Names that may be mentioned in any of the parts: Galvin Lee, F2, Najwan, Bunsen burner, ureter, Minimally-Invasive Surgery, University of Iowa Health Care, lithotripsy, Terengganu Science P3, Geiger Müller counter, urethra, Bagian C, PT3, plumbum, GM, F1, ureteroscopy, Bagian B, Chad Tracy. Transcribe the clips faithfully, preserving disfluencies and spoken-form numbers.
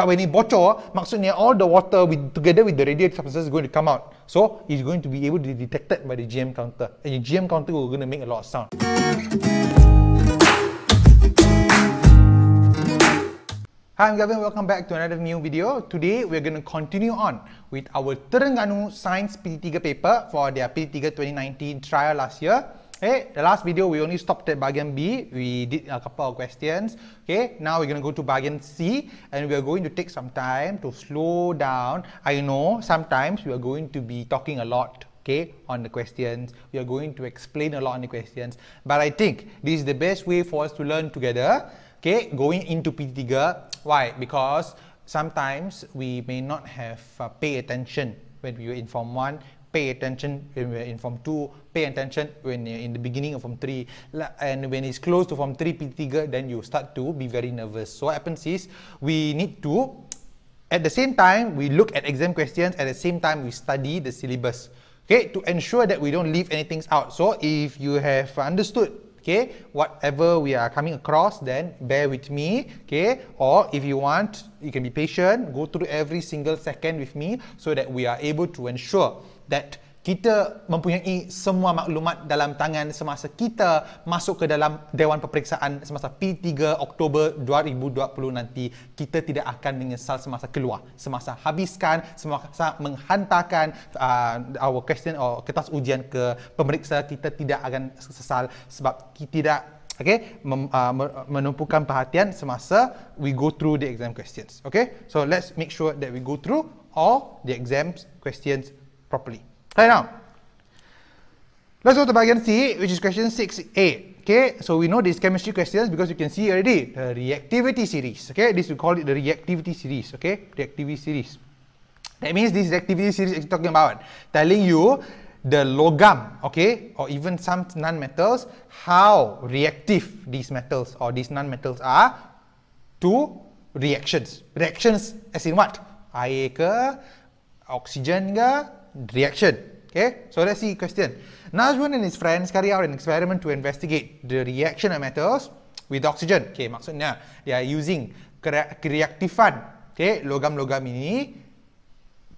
But when it bocor, maksudnya all the water with, together with the radiated substance is going to come out. So it's going to be able to be detected by the G M counter. And the G M counter will going to make a lot of sound. Hi, I'm Galvin. Welcome back to another new video. Today, we're going to continue on with our Terengganu Science P three paper for their P T three twenty nineteen trial last year. Okay, the last video, we only stopped at Bagian B. We did a couple of questions. Okay, now we're going to go to Bagian C and we're going to take some time to slow down. I know sometimes we are going to be talking a lot. Okay, on the questions, we are going to explain a lot on the questions. But I think this is the best way for us to learn together. Okay, going into P T three, why? Because sometimes we may not have uh, pay attention when we were in Form one, pay attention when we were in Form two, pay attention when you're in the beginning of Form three. And when it's close to Form three, P T three, then you start to be very nervous. So what happens is, we need to, at the same time, we look at exam questions, at the same time, we study the syllabus. Okay, to ensure that we don't leave anything out. So if you have understood, okay, whatever we are coming across, then bear with me, okay, or if you want, you can be patient, go through every single second with me so that we are able to ensure that kita mempunyai semua maklumat dalam tangan semasa kita masuk ke dalam Dewan Peperiksaan semasa P tiga Oktober dua ribu dua puluh nanti. Kita tidak akan menyesal semasa keluar, semasa habiskan, semasa menghantarkan uh, our question or kertas ujian ke pemeriksa. Kita tidak akan sesal sebab kita tidak okay, mem, uh, menumpukan perhatian semasa we go through the exam questions. Okay, so let's make sure that we go through all the exam questions properly. Right now, let's go to Bagian C, which is question six A. Okay, so we know these chemistry questions because you can see already the reactivity series. Okay, this we call it the reactivity series. Okay, reactivity series. That means this reactivity series is talking about telling you the logam, okay, or even some non-metals, how reactive these metals or these non-metals are to reactions. Reactions as in what? Air ke, oxygen ke, reaction. Okay, so let's see question. Najwan and his friends carry out an experiment to investigate the reaction of metals with oxygen. Okay, maksudnya they are using kereaktifan, okay, logam-logam ini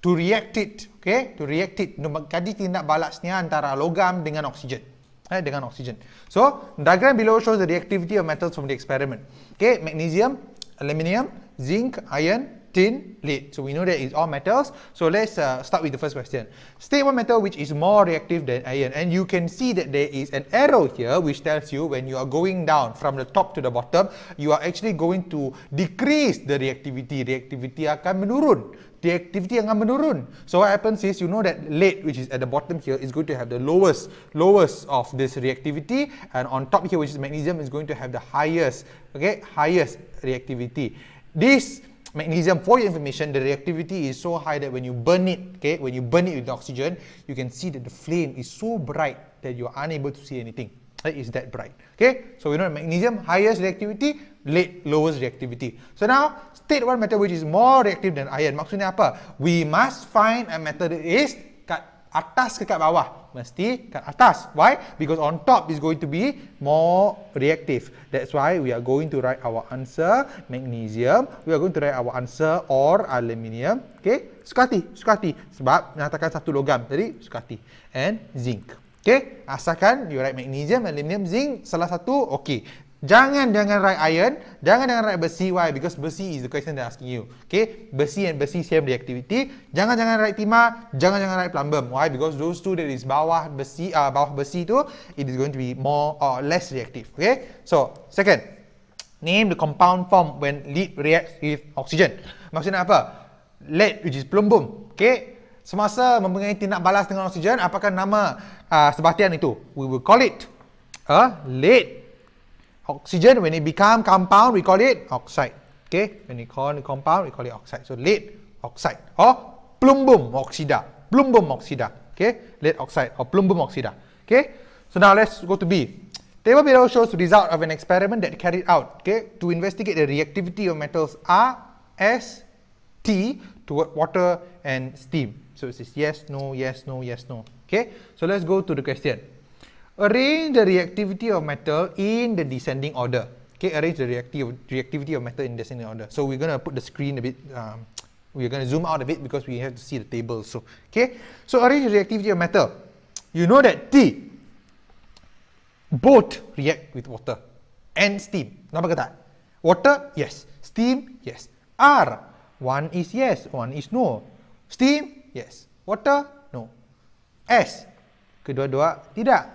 to react it, okay, to react it, mengkaji tindak balasnya antara logam dengan oksigen, eh, dengan oksigen. So diagram below shows the reactivity of metals from the experiment. Okay, magnesium, aluminium, zinc, iron, tin, lead. So we know that it's all metals. So let's uh, start with the first question. State one metal which is more reactive than iron. And you can see that there is an arrow here which tells you when you are going down from the top to the bottom, you are actually going to decrease the reactivity. Reactivity akan menurun. Reactivity akan menurun. So what happens is you know that lead, which is at the bottom here, is going to have the lowest, lowest of this reactivity, and on top here, which is magnesium, is going to have the highest, okay, highest reactivity. This magnesium, for your information, the reactivity is so high that when you burn it, okay, when you burn it with oxygen, you can see that the flame is so bright that you are unable to see anything. It is that bright. Okay, so we know magnesium, highest reactivity, lead, lowest reactivity. So now, state one metal which is more reactive than iron. Maksudnya apa? We must find a metal that is kat atas ke kat bawah. Mesti kat atas. Why? Because on top is going to be more reactive. That's why we are going to write our answer magnesium. We are going to write our answer or aluminium. Okay? Sukati. Sukati. Sebab menyatakan satu logam. Jadi, sukati. And zinc. Okay? Asalkan you write magnesium, aluminium, zinc. Salah satu, okay. Jangan jangan write iron. Jangan jangan write besi. Why? Because besi is the question they're asking you. Okay? Besi and besi same reactivity. Jangan jangan write timah. Jangan jangan write plumbum. Why? Because those two that is bawah besi, uh, bawah besi tu, it is going to be more or less reactive. Okay? So second, name the compound form when lead reacts with oxygen. Maksudnya apa? Lead, which is plumbum. Okay? Semasa mempunyai tindak balas dengan oksigen, apakah nama uh, sebatian itu? We will call it a lead. Oxygen, when it become compound, we call it oxide. Okay, when it call the compound, we call it oxide. So lead oxide or plumbum oxida. Plumbum oxida. Okay, lead oxide or plumbum oxida. Okay, so now let's go to B. Table below shows the result of an experiment that carried out, okay, to investigate the reactivity of metals R, S, T toward water and steam. So it says yes, no, yes, no, yes, no. Okay, so let's go to the question. Arrange the reactivity of metal in the descending order. Okay, arrange the reactiv reactivity of matter in descending order. So we're gonna put the screen a bit. Um, we're gonna zoom out a bit because we have to see the table. So okay, so arrange the reactivity of matter. You know that T both react with water and steam. Nampak tak? Water, yes. Steam, yes. R, one is yes, one is no. Steam, yes. Water, no. S, kedua-dua tidak.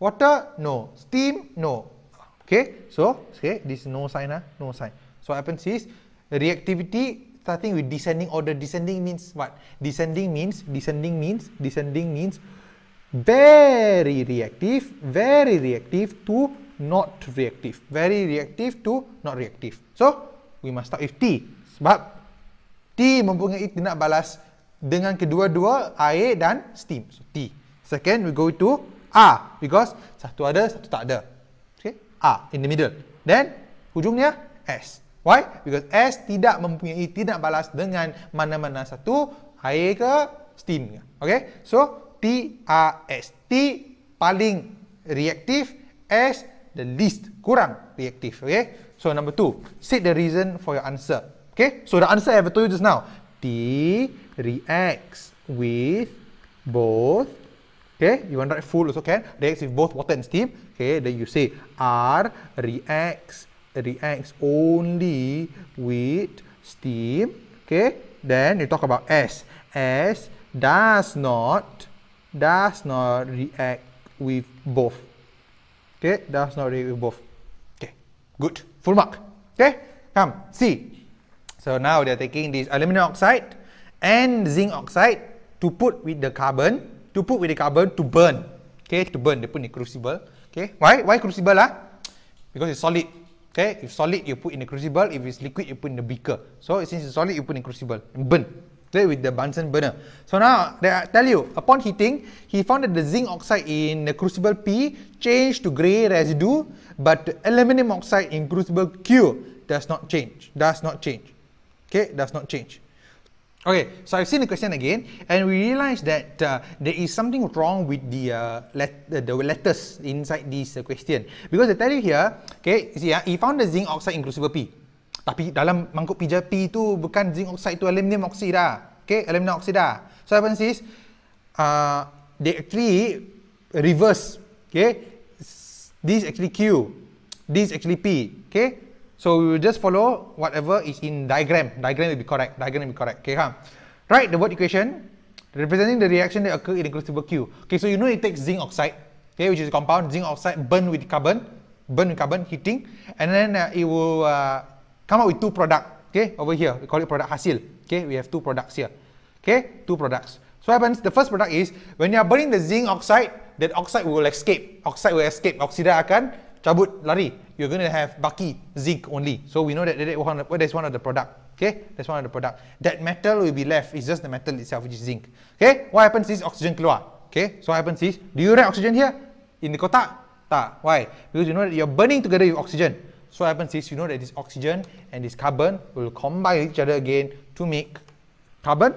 Water, no. Steam, no. Okay, so okay, this is no sign, huh? no sign. So what happens is reactivity starting with descending order. Descending means what? Descending means, descending means, descending means very reactive, very reactive to not reactive. Very reactive to not reactive. So, we must start with T. Sebab T mempunyai tindak balas dengan kedua-dua air dan steam. So, T. Second, we go to A. Because satu ada, satu tak ada. Okay? A in the middle. Then, hujungnya S. Why? Because S tidak mempunyai tindak balas dengan mana-mana satu air ke steam. Okay? So, T, A, S. T paling reactive, S the least, kurang reactive. Okay? So, number two, state the reason for your answer. Okay? So, the answer I have told you just now. T reacts with both, okay? You want to write full also can. Reacts with both water and steam. Okay? Then you say R reacts, reacts only with steam. Okay? Then you talk about S. S does not, does not react with both. Okay, does not react with both. Okay, good. Full mark. Okay, come. C. So now they are taking this aluminum oxide and zinc oxide to put with the carbon, to put with the carbon to burn. Okay, to burn. They put in the crucible. Okay, why? Why crucible? Ah? Because it's solid. Okay, if solid you put in the crucible, if it's liquid you put in the beaker. So since it's solid you put in the crucible and burn. Okay, with the Bunsen burner. So now, I tell you, upon heating, he found that the zinc oxide in the crucible P changed to grey residue, but the aluminum oxide in crucible Q does not change, does not change. Okay, does not change. Okay, so I've seen the question again, and we realised that uh, there is something wrong with the uh, let the letters inside this uh, question. Because I tell you here, okay, see, uh, he found the zinc oxide in crucible P. Tapi dalam mangkuk pijar P tu bukan zinc oxide tu aluminium oxide dah. Okay, aluminium oxide dah. So what happens is, uh, they actually reverse. Okay, this is actually Q, this is actually P. Okay, so we will just follow whatever is in diagram. Diagram will be correct. Diagram will be correct. Okay, faham? Write the word equation representing the reaction that occur in the crucible Q. Okay, so you know it takes zinc oxide, okay, which is a compound. Zinc oxide burn with carbon, burn with carbon heating, and then uh, it will uh, come up with two products, okay, over here, we call it product hasil, okay, we have two products here, okay, two products. So what happens, the first product is, when you are burning the zinc oxide, that oxide will escape, oxide will escape, oksida akan cabut lari, you're going to have baki zinc only, so we know that that's one of the product, okay, that's one of the product, that metal will be left, it's just the metal itself which is zinc, okay, what happens is oxygen keluar, okay, so what happens is, do you write oxygen here, in the kotak, tak, why, because you know that you're burning together with oxygen. So what happens is, you know that this oxygen and this carbon will combine with each other again to make carbon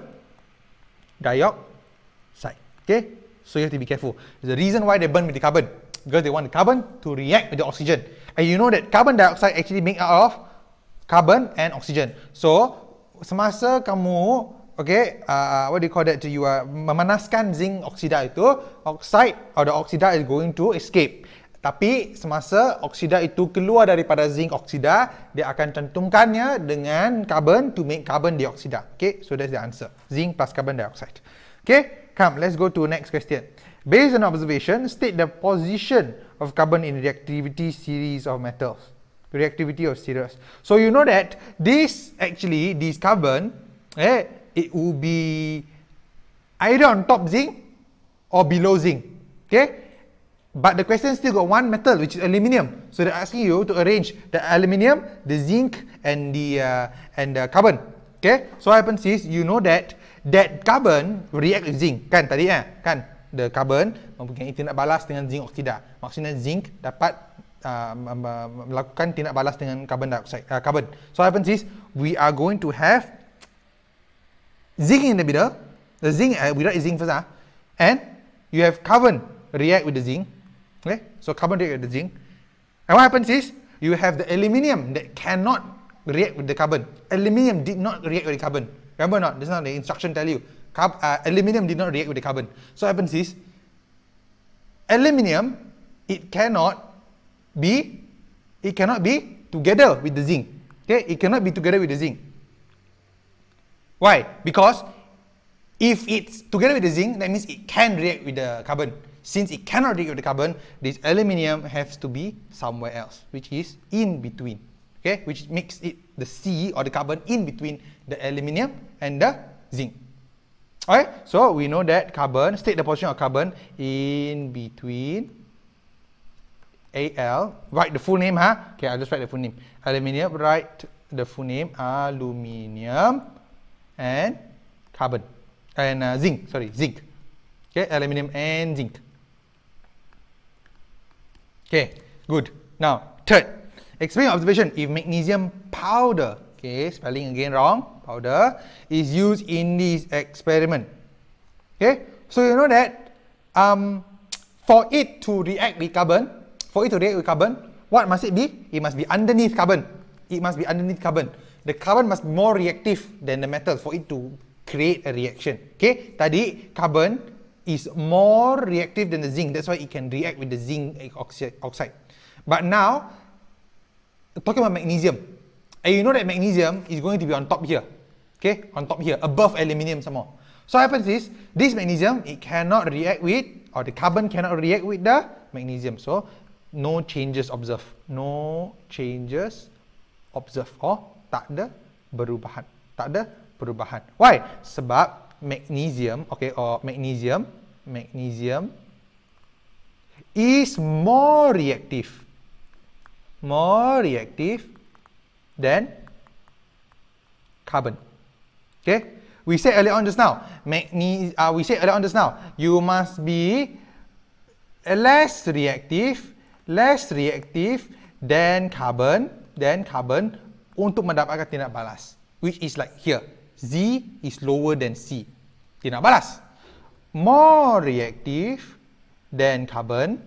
dioxide. Okay? So you have to be careful. There's a reason why they burn with the carbon. Because they want the carbon to react with the oxygen. And you know that carbon dioxide actually made out of carbon and oxygen. So, semasa kamu, okay, uh, what do you call that to you? Uh, memanaskan zinc oxida itu, oxide or the oxida is going to escape. Tapi semasa oksida itu keluar daripada zinc oksida, dia akan cantumkannya dengan carbon to make carbon dioxide. Okay, so that's the answer. Zinc plus carbon dioxide. Okay, come, let's go to next question. Based on observation, state the position of carbon in reactivity series of metals. Reactivity of series. So you know that this actually, this carbon, eh, it will be either on top zinc or below zinc. Okay? But the question still got one metal, which is aluminium. So they're asking you to arrange the aluminium, the zinc, and the uh, and the carbon. Okay. So what happens is, you know that that carbon react with zinc. Kan tadi eh? Kan the carbon mempunyai tindak balas dengan zinc oksida. Maksudnya zinc dapat uh, melakukan tindak balas dengan carbon dioxide, uh, carbon. So what happens is, we are going to have zinc in the middle. The zinc, uh, we write zinc first, ah, and you have carbon react with the zinc. Okay, so carbon react with the zinc, and what happens is you have the aluminium that cannot react with the carbon. Aluminium did not react with the carbon. Remember or not? This is not the instruction tell you. Carb uh, aluminium did not react with the carbon. So what happens is, aluminium, it cannot be, it cannot be together with the zinc. Okay, it cannot be together with the zinc. Why? Because if it's together with the zinc, that means it can react with the carbon. Since it cannot react with the carbon, this aluminium has to be somewhere else, which is in between. Okay, which makes it the C or the carbon in between the aluminium and the zinc. Alright, so we know that carbon, state the position of carbon in between Al. Write the full name, huh? Okay, I'll just write the full name. Aluminium, write the full name, aluminium and carbon. And uh, zinc, sorry, zinc. Okay, aluminium and zinc. Okay, good. Now, third. Explain observation if magnesium powder, okay, spelling again wrong, powder, is used in this experiment. Okay, so you know that um, for it to react with carbon, for it to react with carbon, what must it be? It must be underneath carbon. It must be underneath carbon. The carbon must be more reactive than the metal for it to create a reaction. Okay, tadi carbon is more reactive than the zinc. That's why it can react with the zinc oxide. But now, talking about magnesium, and you know that magnesium is going to be on top here, okay, on top here, above aluminium some more. So what happens is, this magnesium, it cannot react with, or the carbon cannot react with the magnesium. So, no changes observed, no changes observed, or tak ada perubahan, tak ada perubahan. Why? Sebab magnesium, okay, or magnesium, magnesium is more reactive. More reactive than carbon. Okay, we said earlier on just now. Magne uh, we said earlier on just now. You must be less reactive, less reactive than carbon, than carbon untuk mendapatkan tindak balas, which is like here. Z is lower than C. Tindak balas. More reactive than carbon.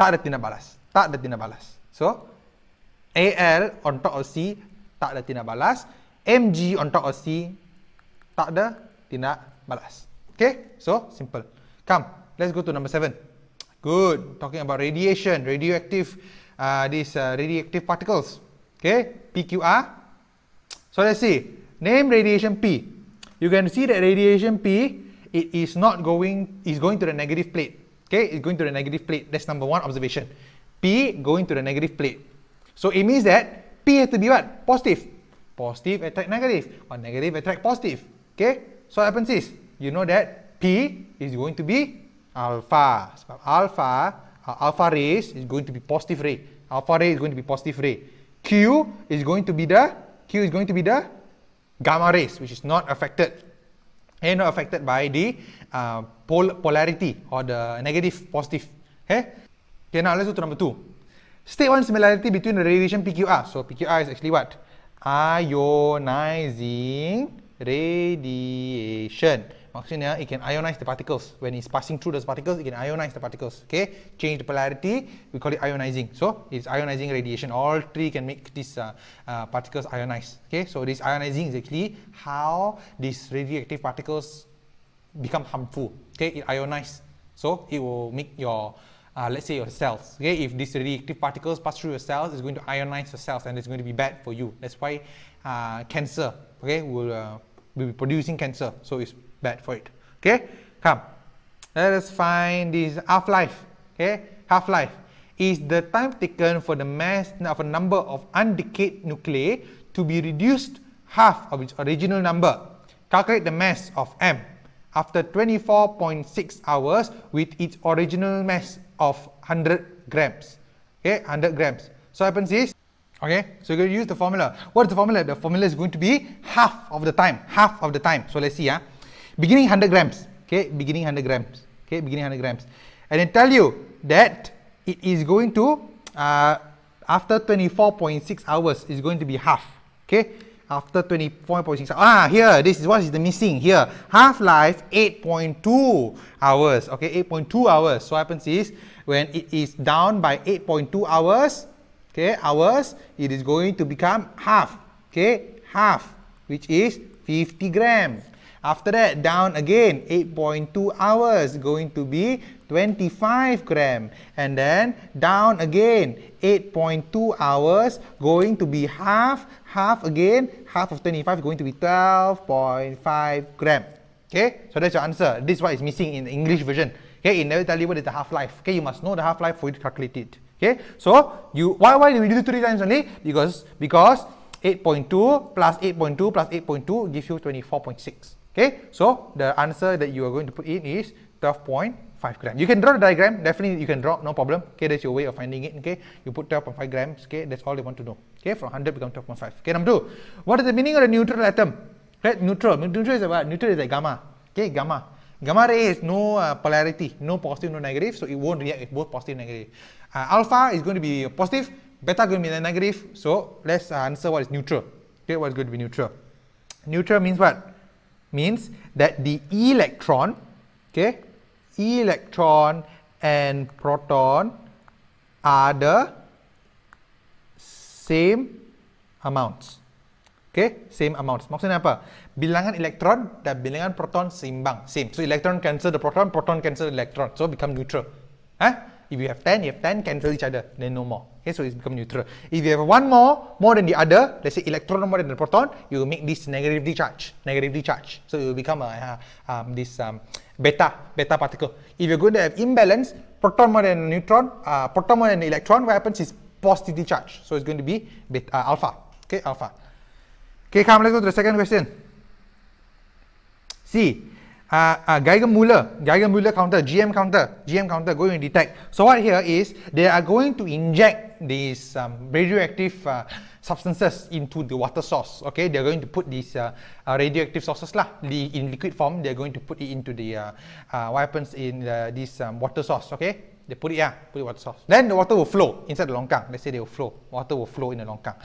Tak ada tindak balas. Tak ada tindak balas. So, Al on top of C, tak ada tindak balas. Mg on top of C, tak ada tindak balas. Okay? So, simple. Come, let's go to number seven. Good. Talking about radiation, radioactive, uh, these uh, radioactive particles. Okay? P Q R. So, let's see. Name radiation P. You can see that radiation P, it is not going, it's going to the negative plate. Okay? It's going to the negative plate. That's number one observation. P going to the negative plate. So it means that P has to be what? Positive. Positive attract negative, or negative attract positive. Okay? So what happens is, you know that P is going to be alpha. So alpha, uh, alpha rays is going to be positive ray. Alpha ray is going to be positive ray. Q is going to be the, Q is going to be the gamma rays, which is not affected. And not affected by the uh, pol polarity or the negative positive. Okay? Okay, now let's go to number two. State one similarity between the radiation P Q R. So, P Q R is actually what? Ionizing radiation. Maksudnya, it can ionize the particles. When it's passing through those particles, it can ionize the particles. Okay? Change the polarity, we call it ionizing. So, it's ionizing radiation. All three can make these uh, uh, particles ionize. Okay? So, this ionizing is actually how these radioactive particles become harmful. Okay? It ionizes. So, it will make your... Uh, let's say your cells. Okay, if these radioactive particles pass through your cells, it's going to ionize your cells, and it's going to be bad for you. That's why uh, cancer. Okay, will uh, will be producing cancer, so it's bad for it. Okay, come, let us find this half life. Okay, half life is the time taken for the mass of a number of undecayed nuclei to be reduced half of its original number. Calculate the mass of M after twenty-four point six hours with its original mass of one hundred grams. Okay, one hundred grams. So, what happens is, okay, so you're going to use the formula. What's the formula? The formula is going to be half of the time, half of the time. So, let's see, huh? Beginning one hundred grams, okay, beginning one hundred grams, okay, beginning one hundred grams. And then tell you that it is going to, uh, after twenty-four point six hours, is going to be half, okay. After twenty-four point six hours. Ah, here, this is what is the missing here. Half-life eight point two hours. Okay, eight point two hours. So what happens is, when it is down by eight point two hours, okay, hours, it is going to become half, okay, half, which is fifty grams. After that, down again, eight point two hours, going to be twenty-five grams. And then, down again, eight point two hours, going to be half, half again, half of twenty-five, going to be twelve point five grams. Okay, so that's your answer. This is what is missing in the English version. Okay, it never tell you what is the half-life. Okay, you must know the half-life for you to calculate it. Okay, so you, why, why do we do it three times only? Because, because eight point two plus eight point two plus eight point two gives you twenty-four point six. Okay, so the answer that you are going to put in is twelve point five grams. You can draw the diagram, definitely you can draw, no problem. Okay, that's your way of finding it. Okay, you put twelve point five grams. Okay, that's all they want to know. Okay, from one hundred becomes twelve point five. Okay, number two, what is the meaning of a neutral atom? Right, neutral. Neutral is about neutral is like gamma. Okay, gamma. Gamma ray is no uh, polarity, no positive, no negative, so it won't react with both positive and negative. Uh, alpha is going to be positive, beta is going to be negative, so let's uh, answer what is neutral. Okay, what is going to be neutral? Neutral means what? Means that the electron, okay, electron and proton are the same amounts. Okay, same amounts. Maksudnya apa? Bilangan elektron dan bilangan proton seimbang, same. So electron cancel the proton, proton cancel the electron, so become neutral. Huh? If you have ten, you have ten, cancel each other, then no more. Okay, so it's become neutral. If you have one more, more than the other, let's say electron more than the proton, you will make this negatively charged, negatively charged. So it will become a, uh, um, this um, beta, beta particle. If you're going to have imbalance, proton more than neutron, uh, proton more than the electron, what happens is positively charged. So it's going to be beta, uh, alpha. Okay, alpha. Okay, come, let's go to the second question. See, uh, uh, Geiger Müller, Geiger Müller counter, G M counter, G M counter, going to detect. So what here is, they are going to inject these um, radioactive uh, substances into the water source. Okay, they are going to put these uh, uh, radioactive sources lah, the, in liquid form, they are going to put it into the uh, uh, what happens in uh, this um, water source. Okay, they put it, yeah, put it water source. Then the water will flow inside the longkang. Let's say they will flow, water will flow in the longkang.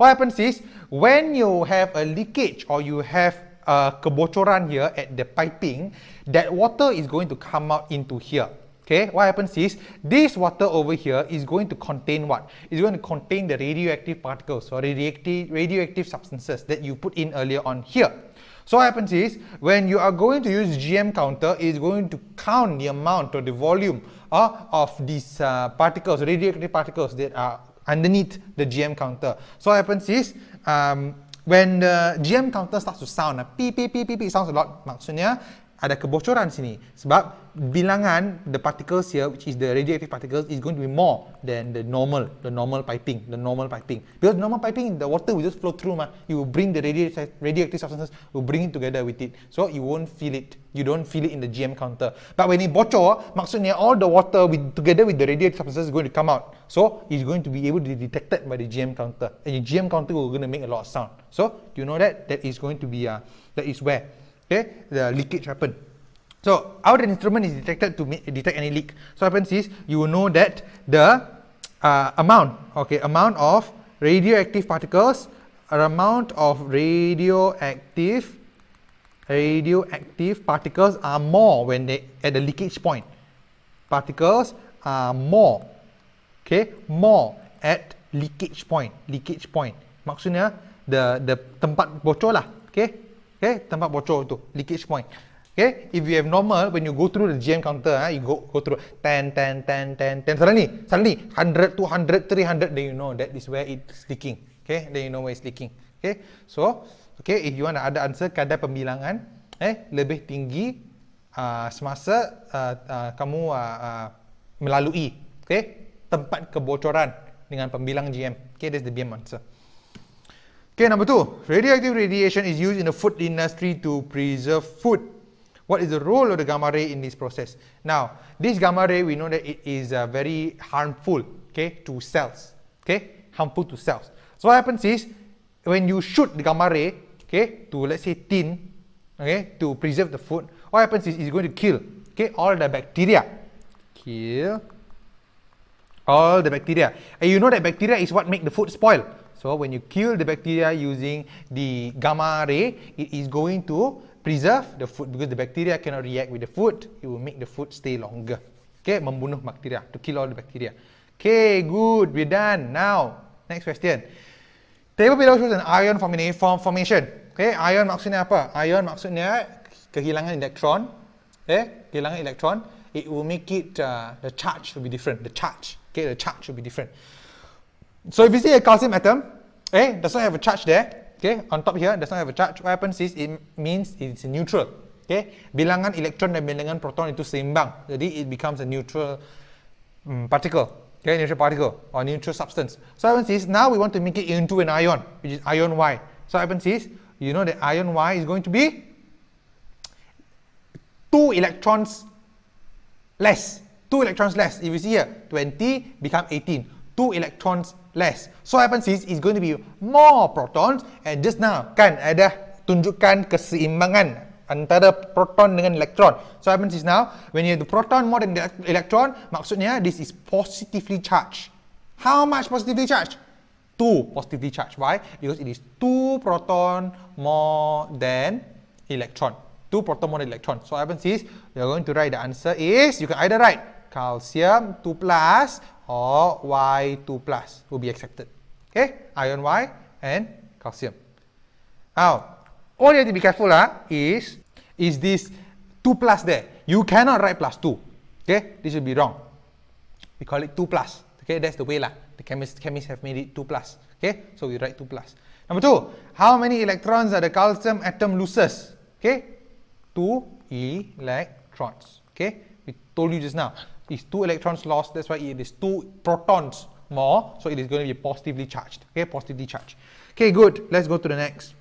What happens is, when you have a leakage or you have a kebocoran here at the piping, that water is going to come out into here. Okay, what happens is, this water over here is going to contain what? It's going to contain the radioactive particles or radioactive, radioactive substances that you put in earlier on here. So what happens is, when you are going to use G M counter, it is going to count the amount or the volume uh, of these uh, particles, radioactive particles that are underneath the G M counter. So what happens is, um, when the G M counter starts to sound, uh, pee, pee, pee, pee, pee, sounds a lot, maksudnya ada kebocoran sini. Sebab bilangan, the particles here, which is the radioactive particles, is going to be more than the normal, the normal piping, the normal piping. Because normal piping, the water will just flow through, ma. You will bring the radioactive substances, will bring it together with it. So you won't feel it. You don't feel it in the G M counter. But when it bocor, maksudnya all the water with, together with the radioactive substances is going to come out. So it's going to be able to be detected by the G M counter. And the G M counter will going to make a lot of sound. So you know that, that is going to be, uh, that is where, okay, the leakage happen. So our instrument is detected to detect any leak. So what happens is, you will know that the uh, amount, okay, amount of radioactive particles, or amount of radioactive radioactive particles are more when they at the leakage point. Particles are more, okay, more at leakage point. Leakage point. Maksudnya the the tempat bocor lah, okay. Okay, tempat bocor tu, leakage point. Okay, if you have normal, when you go through the G M counter, huh, you go go through ten, ten, ten, ten, ten, suddenly, suddenly, one hundred, two hundred, three hundred, then you know that is where it's leaking. Okay, then you know where it's leaking. Okay, so, okay, if you want to ada answer, kadar pembilangan, eh, lebih tinggi uh, semasa uh, uh, kamu uh, uh, melalui, okay, tempat kebocoran dengan pembilang G M. Okay, that's the B M answer. Okay, number two, radioactive radiation is used in the food industry to preserve food. What is the role of the gamma ray in this process? Now, this gamma ray, we know that it is uh, very harmful, okay, to cells, okay, harmful to cells. So what happens is, when you shoot the gamma ray, okay, to let's say tin, okay, to preserve the food, what happens is, it's going to kill, okay, all the bacteria, kill all the bacteria. And you know that bacteria is what make the food spoil. So when you kill the bacteria using the gamma ray, it is going to preserve the food because the bacteria cannot react with the food. It will make the food stay longer. Okay, membunuh bakteria, to kill all the bacteria. Okay, good, we're done. Now, Next question. Table below shows an ion form formation. Okay, ion maksudnya apa? Ion maksudnya kehilangan elektron. Okay, kehilangan elektron. It will make it, uh, the charge will be different. The charge, okay, the charge will be different. So if you see a calcium atom, okay, does not have a charge there. Okay, on top here, does not have a charge. What happens is, it means it's neutral. Okay, bilangan elektron dan bilangan proton itu seimbang. Jadi it becomes a neutral um, particle. Okay, neutral particle or neutral substance. So what happens is, now we want to make it into an ion, which is ion Y. So what happens is, you know that ion Y is going to be two electrons less. Two electrons less. If you see here, twenty become eighteen. Two electrons less. So what happens is, it's going to be more protons. And just now, kan ada tunjukkan keseimbangan antara proton dengan elektron. So what happens is now, when you have the proton more than the electron, maksudnya this is positively charged. How much positively charged? two positively charged. Why? Because it is two proton more than electron. two proton more than electron. So what happens is, you are going to write the answer is, you can either write calcium two plus or Y two plus will be accepted. Okay? Ion Y and calcium. Now, all you have to be careful uh, is, is this two plus there. You cannot write plus two. Okay, this should be wrong. We call it two plus. Okay, that's the way lah. The chemists, chemists have made it two plus. Okay, so we write two plus. Number two, how many electrons are the calcium atom loses? Okay, two electrons. Okay, we told you just now. It's two electrons lost, that's why it is two protons more. So it is going to be positively charged. Okay, positively charged. Okay, good. Let's go to the next.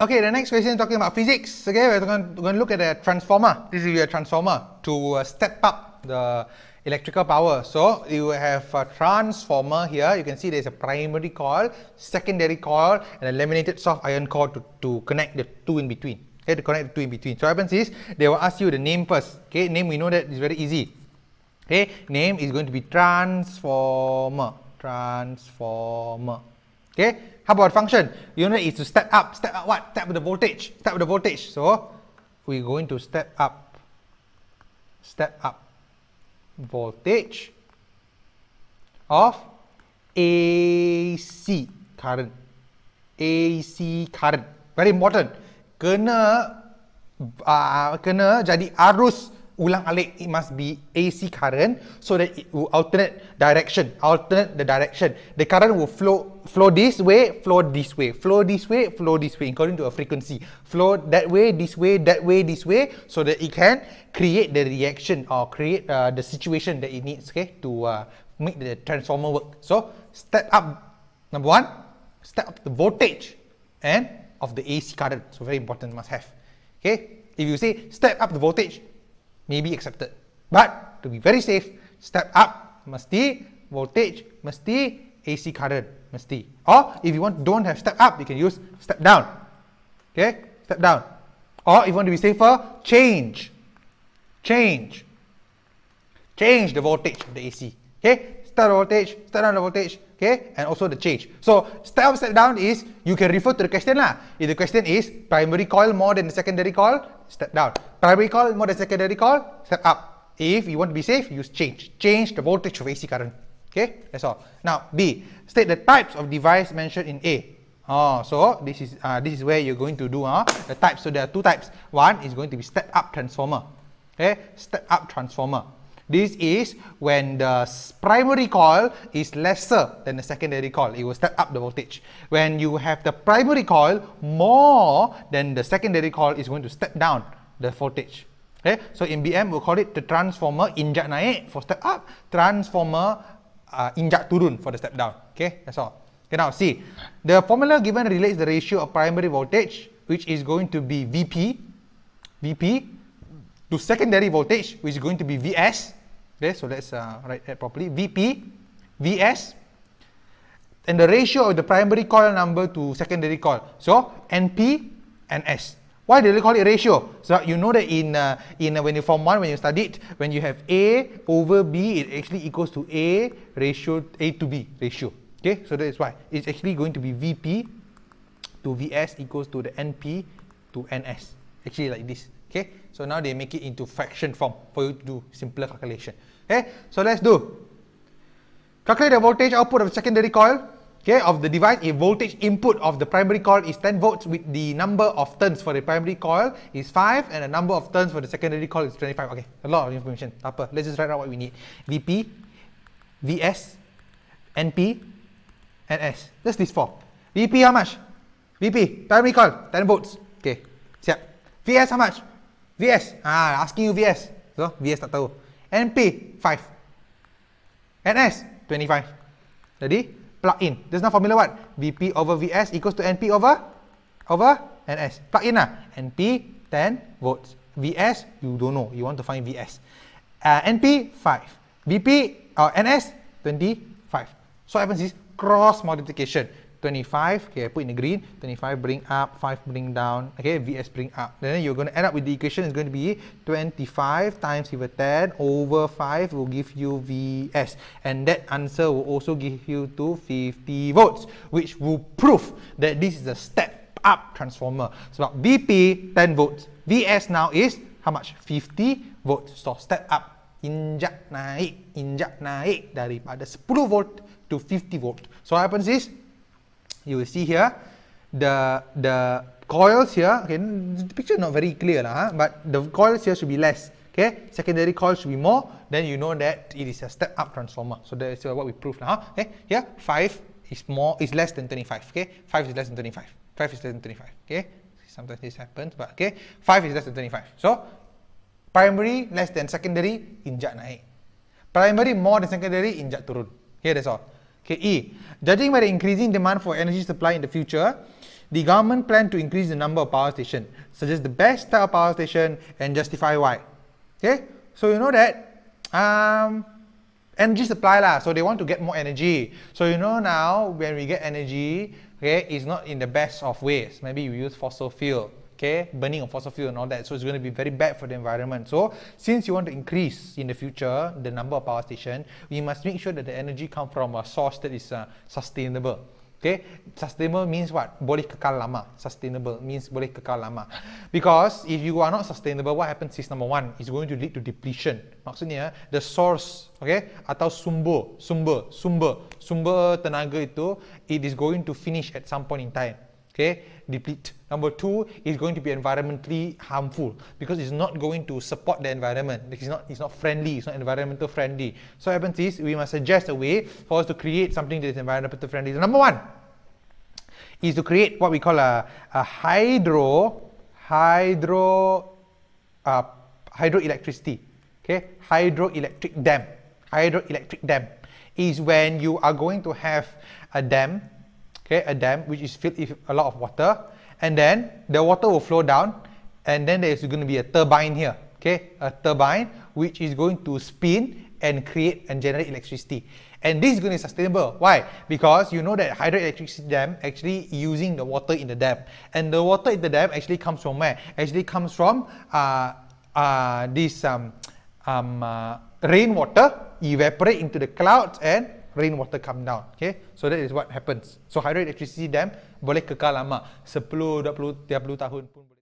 Okay, the next question is talking about physics. Okay, we're going to look at a transformer. This will be a transformer to uh, step up the electrical power. So you have a transformer here. You can see there's a primary coil, secondary coil, and a laminated soft iron core to, to connect the two in between. Okay, to connect the two in between. So what happens is, they will ask you the name first. Okay, name we know that is very easy. Okay, name is going to be transformer. Transformer. Okay, how about function? You know, it's to step up. Step up what? Step up the voltage. Step up the voltage. So, we're going to step up. Step up voltage of A C current. A C current. Very important. Kena, uh, kena jadi arus ulang alik. It must be A C current so that it will alternate direction, alternate the direction. The current will flow, flow this way, flow this way, flow this way, flow this way, according to a frequency. Flow that way, this way, that way, this way, so that it can create the reaction or create uh, the situation that it needs, okay, to uh, make the transformer work. So, step up, number one, step up the voltage and of the A C current. So, very important, must have. Okay, if you say step up the voltage, may be accepted. But to be very safe, step up mesti voltage, mesti A C current, mesti. Or if you want don't have step up, you can use step down. Okay, step down. Or if you want to be safer, change, change, change the voltage of the A C. Okay, step the voltage, step down the voltage. Okay, and also the change. So step up, step down is you can refer to the question lah. If the question is primary coil more than the secondary coil, step down. Primary coil more than secondary coil, step up. If you want to be safe, use change. Change the voltage of A C current. Okay, that's all. Now B, state the types of device mentioned in A. Oh, so this is uh, this is where you're going to do uh, the types. So there are two types. One is going to be step up transformer. Okay, step up transformer. This is when the primary coil is lesser than the secondary coil. It will step up the voltage. When you have the primary coil more than the secondary coil, is going to step down the voltage. Okay? So in B M, we'll call it the transformer injak naik for step up, transformer uh, injak turun for the step down. Okay, that's all. Okay, now see, the formula given relates the ratio of primary voltage, which is going to be V P, V P to secondary voltage, which is going to be V S. Okay, so let's uh, write that properly. V P, V S, and the ratio of the primary coil number to secondary coil. So N P and S. Why do they call it ratio? So you know that in uh, in uh, when you form one, when you study it, when you have A over B, it actually equals to A ratio A to B ratio. Okay, so that is why it's actually going to be V P to V S equals to the N P to N S. Actually, like this. Okay, so now they make it into fraction form for you to do simpler calculation. Okay, so let's do. Calculate the voltage output of secondary coil. okay, of the device. If voltage input of the primary coil is ten volts with the number of turns for the primary coil is five and the number of turns for the secondary coil is twenty-five. Okay, a lot of information. Let's just write out what we need. V P, V S, N P, and S. That's this four. V P how much? V P, primary coil, ten volts. Okay, siap. V S how much? V S. Ah, asking you V S. So, V S tak tahu. N P, five. N S, twenty-five. Jadi, plug in. There's no formula what? V P over V S equals to N P over over N S. Plug in lah. N P, ten volts. V S, you don't know. You want to find V S. Uh, N P, five. V P, or N S, twenty-five. So, happens is cross multiplication. twenty-five, okay, I put in the green. twenty-five bring up, five bring down. Okay, V S bring up. Then you're going to end up with the equation is going to be twenty-five times over ten over five will give you V S. And that answer will also give you to fifty volts, which will prove that this is a step up transformer. So V P, ten volts. V S now is how much? fifty volts. So step up. Injak naik, injak naik daripada sepuluh volt to fifty volt. So what happens is, you will see here, the the coils here, okay, the picture not very clear, lah, huh? But the coils here should be less, okay? Secondary coil should be more, then you know that it is a step-up transformer. So that is what we proved now, huh? Okay? Here, five is more, is less than twenty-five, okay? five is less than twenty-five, five is less than twenty-five, okay? Sometimes this happens, but okay? five is less than twenty-five. So, primary less than secondary, injak naik. Primary more than secondary, injak turun. Okay, that's all. Okay, E. Judging by the increasing demand for energy supply in the future, the government plan to increase the number of power stations, suggest the best type of power station and justify why. Okay, so you know that um, energy supply lah, so they want to get more energy. So you know now when we get energy, okay, it's not in the best of ways. Maybe you use fossil fuel. Okay, burning of fossil fuel and all that, so it's going to be very bad for the environment. So, since you want to increase in the future the number of power stations, we must make sure that the energy comes from a source that is uh, sustainable. Okay, sustainable means what? Boleh kekal lama. Sustainable means boleh kekal lama. Because if you are not sustainable, what happens is number one, it's going to lead to depletion. Maksudnya the source, okay, atau sumber, sumber, sumber, sumber tenaga itu, it is going to finish at some point in time. Okay, deplete. Number two is going to be environmentally harmful because it's not going to support the environment. It's not, it's not friendly, it's not environmental friendly. So what happens is we must suggest a way for us to create something that is environmental friendly. So number one is to create what we call a, a hydro, hydro, uh, hydroelectricity. Okay, hydroelectric dam. Hydroelectric dam is when you are going to have a dam. Okay, a dam which is filled with a lot of water, and then the water will flow down, and then there is going to be a turbine here, okay, a turbine which is going to spin and create and generate electricity, and this is going to be sustainable. Why? Because you know that hydroelectric dam actually using the water in the dam, and the water in the dam actually comes from where? Actually comes from uh, uh, this um, um, uh, rainwater evaporate into the clouds and rainwater come down, okay? So that is what happens. So hydroelectricity dam boleh kekal lama, sepuluh, dua puluh, tiga puluh tahun pun boleh.